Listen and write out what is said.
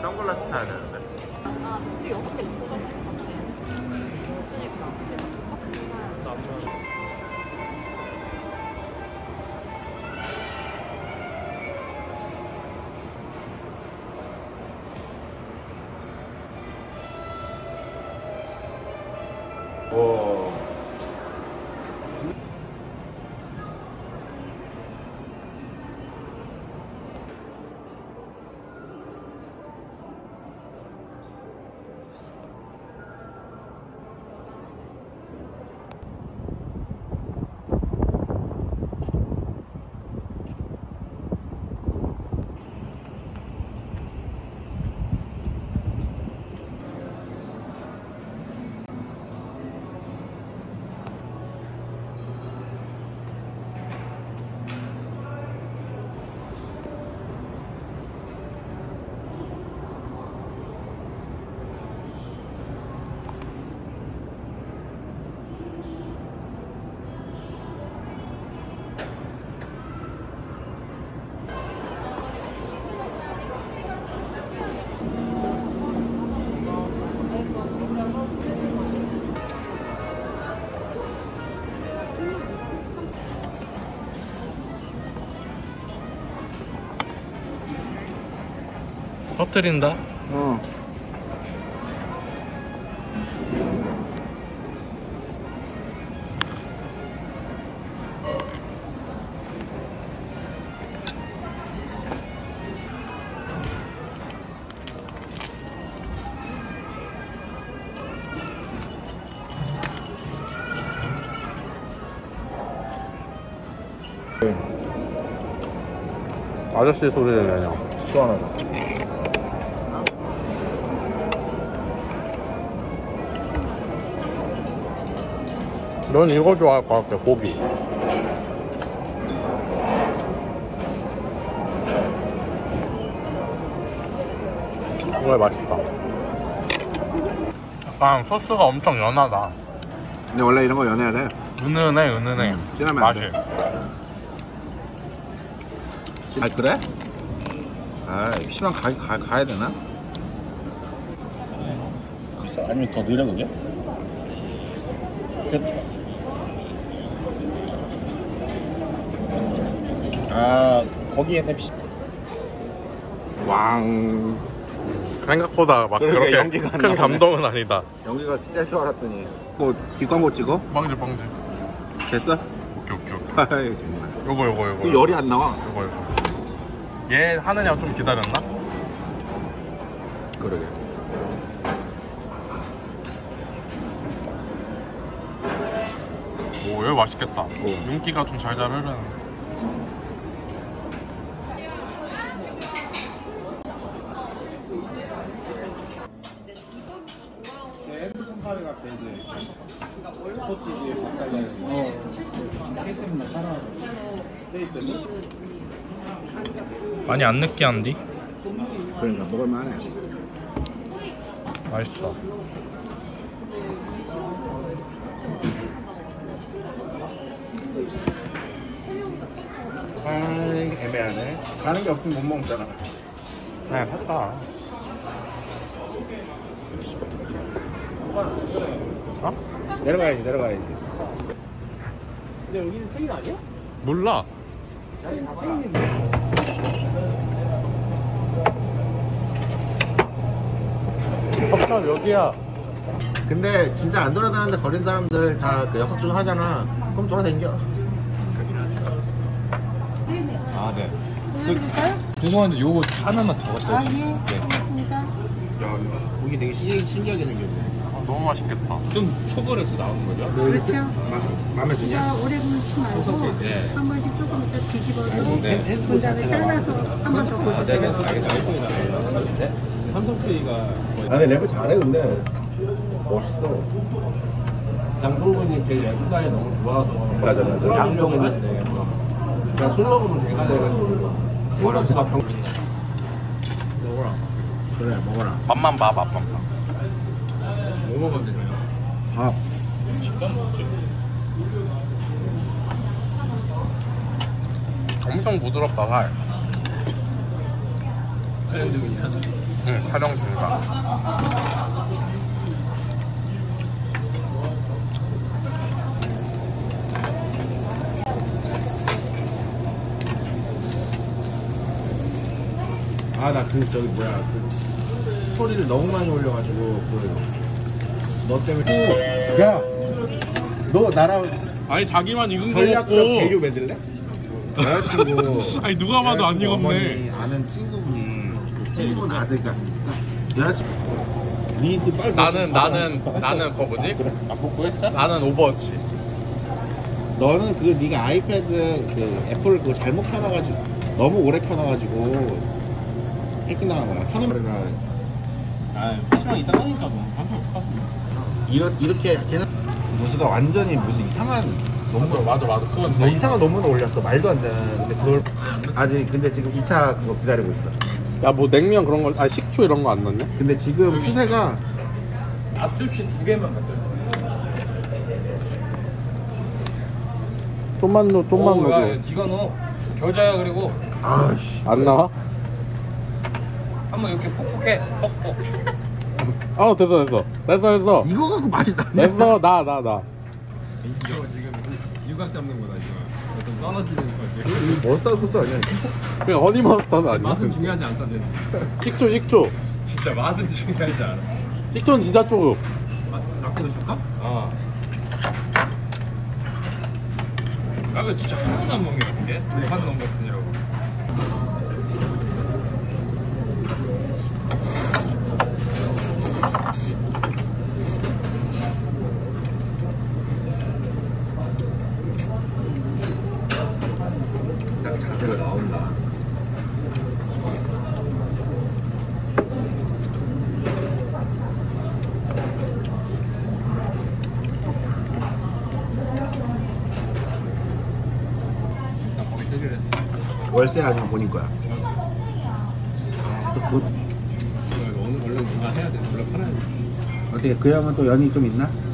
선글라스 사야 되는데. 아 근데 여기 때 이거 좀 샀지. 그러니까 와. 터뜨린다. 어. 아저씨 소리를 내냐. 시원하다. 넌 이거 좋아할 것 같아, 고기. 정말 맛있다. 약간 소스가 엄청 연하다. 근데 원래 이런 거 연해야 돼. 은은해, 은은해. 진하면 맛이. 안 돼. 아, 그래? 아, 피방 가야 되나? 글쎄, 아니면 더 느려, 그게? 아 거기에 대비시 왕. 생각보다 막 그렇게 연기가 큰 감동은 아니다. 연기가 셀 줄 알았더니 뭐 뒷광고 찍어? 빵질 빵질 됐어? 오케이 오케이 오케이. 아이 정말. 요거 열이 안 나와. 요거 얘 하느냐 좀 기다렸나? 그러게. 오 여기 맛있겠다. 오. 윤기가 좀 잘잘 흐르네. 많이 안 느끼한디? 그러니까 먹을만해. 맛있어. 아 애매하네. 가는 게 없으면 못 먹잖아. 네 샀다. 어? 내려가야지. 근데 여기는 체인 아니야? 몰라. 체인이 뭐야? 역학 여기야. 근데 진짜 안 돌아다니는데 걸린 사람들 다 그 역학 좀 하잖아. 그럼 돌아다니겨. 아 네. 죄송한데 요거 하나만 더 갖다 주세요. 야, 고기 되게 신기하게 생겼네. 너무 맛있겠다. 좀 초벌해서 나오는 거죠? 그렇죠. 마음에 드냐? 오래 굽지 말고 네. 한 번씩 조금 이따 뒤집어서 분자를 잘라서 한 번 더 보여주세요. 삼성페이가 나는 랩을 잘해. 근데 멋있어. 장동건이 걔 예술가에 너무 좋아서 맞아. 양명은 있는데 그냥 술 먹으면 배가 돼가지고 월급수가 평균이네. 먹어라. 그래 먹어라. 맛만 봐. 뭐 먹으면 되나요? 밥. 식감 먹지. 엄청 부드럽다, 살. 샌드위치야. 네, 촬영 중이다. 아, 나 그 저기 뭐야 그 소리를 너무 많이 올려가지고 너 때문에. 야, 너 나랑. 아니 자기만 익은 거 없고 개교 맺을래? 여자친구 아니 누가 봐도 안 익었네. 아는 친구분 아들 같으니까 여자친구 나는 그거 뭐지? 아 복구했어? 나는 오버워치. 너는 그 네가 아이패드 그 애플 그거 잘못 켜놔가지고 너무 오래 켜놔가지고 해킹당한 거야. 켜놓으면 아 PC방 있다 보니까 뭐 방송 없어. 이렇게 걔는 무수가 완전히 무슨 이상한 논문. 맞아 그건 뭐 이상한 논문을 올렸어. 말도 안 되는. 근데 그걸 아직 근데 지금 2차 그거 기다리고 있어. 야 뭐 냉면 그런 거, 아 식초 이런 거 안 넣냐? 근데 지금 추세가 앞접시 2개만 만들어. 좀만 넣어. 네가 넣어. 겨자야 그리고. 아씨 안 나와? 한번 이렇게 퍽퍽해. 퍽퍽. 어 됐어 이거 갖고 맛이 나네. 됐어 나 이거 지금 유각 잡는 거다. 이거 좀 떨어지는 거지. 머스타드 아니야? 그냥 허니 머스타드 아니야? 맛은 중요하지 않다. 식초 진짜 맛은 중요하지 않아. 식초는 진짜 조금 낚고 넣을까? 어. 아 이거 진짜 하나도 안 먹는 거 같은데? 네. 하나도 안 먹는 거 월세 아니면 본인 거야. 곧. 얼른 뭔가 해야 돼. 어떻게 그 형은 또 연이 좀 있나?